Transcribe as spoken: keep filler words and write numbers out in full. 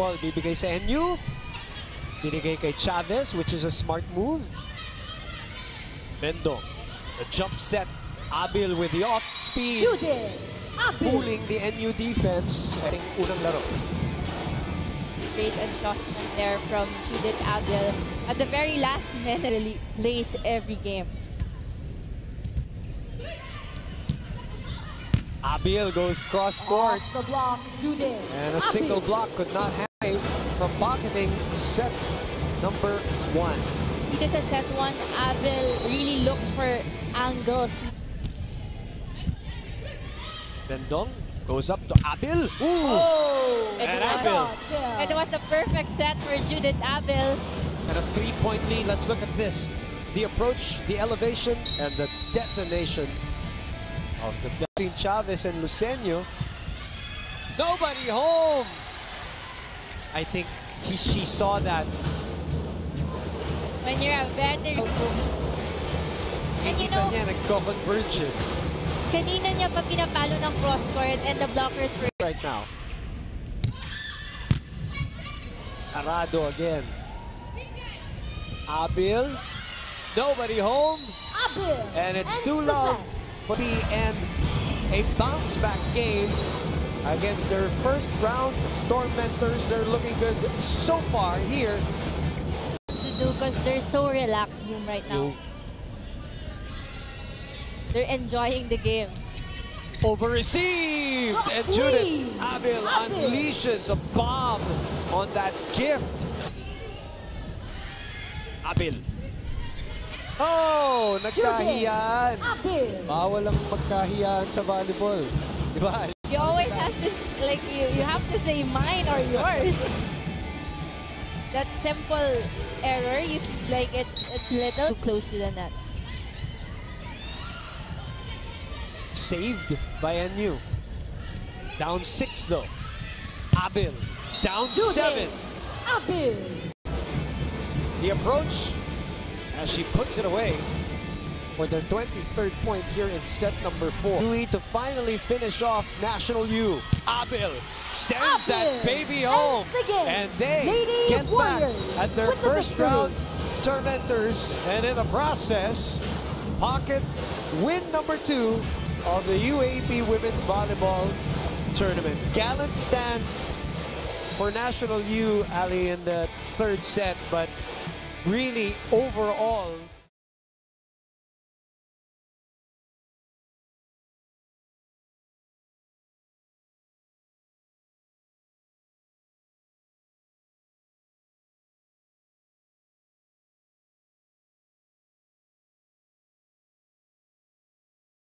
Ball bibigay sa N U. Binigay kay Chavez, which is a smart move. Mendo, a jump set. Abil with the off speed. Judith Abil. Fooling the N U defense. I think unang laro. Great adjustment there from Judith Abil. At the very last minute, really plays every game. Abil goes cross-court. Off the block, Judith. And a Abil. Single block could not hide from pocketing set number one. Because at set one, Abil really looks for angles. Bendong goes up to Abil. Ooh. Oh, and Abil. It was the perfect set for Judith Abil. And a three-point lead. Let's look at this. The approach, the elevation, and the detonation of the Chavez and Luceño. Nobody home. I think he, she saw that. When you're a veteran. And you know, kanina niya pa pinapalo ng cross-court and the blockers were right now. Arado again. Abil. Nobody home. Abil. And it's and too long for the end. A bounce-back game against their first round tormentors. They're looking good so far here. To do because they're so relaxed, Boom, right now. They're enjoying the game. Over-received! Oh, and Judith Abil, Abil unleashes a bomb on that gift. Abil. Oh, nagkahiyan. Bawal ang magkahiyan sa volleyball. Diba? You always have to, like, you, you have to say mine or yours. That simple error, you, like, it's, it's little too close to the net. Saved by N U. Down six, though. Abil. Down Judith. seven. Abil. The approach. As she puts it away for their twenty-third point here in set number four. N U to finally finish off National U. Abil sends Abil that baby home. And they Lady get Warriors back as their first the round tormentors. And in the process, pocket win number two of the U A A P Women's Volleyball Tournament. Gallant stand for National U, Ali, in the third set, but really, overall,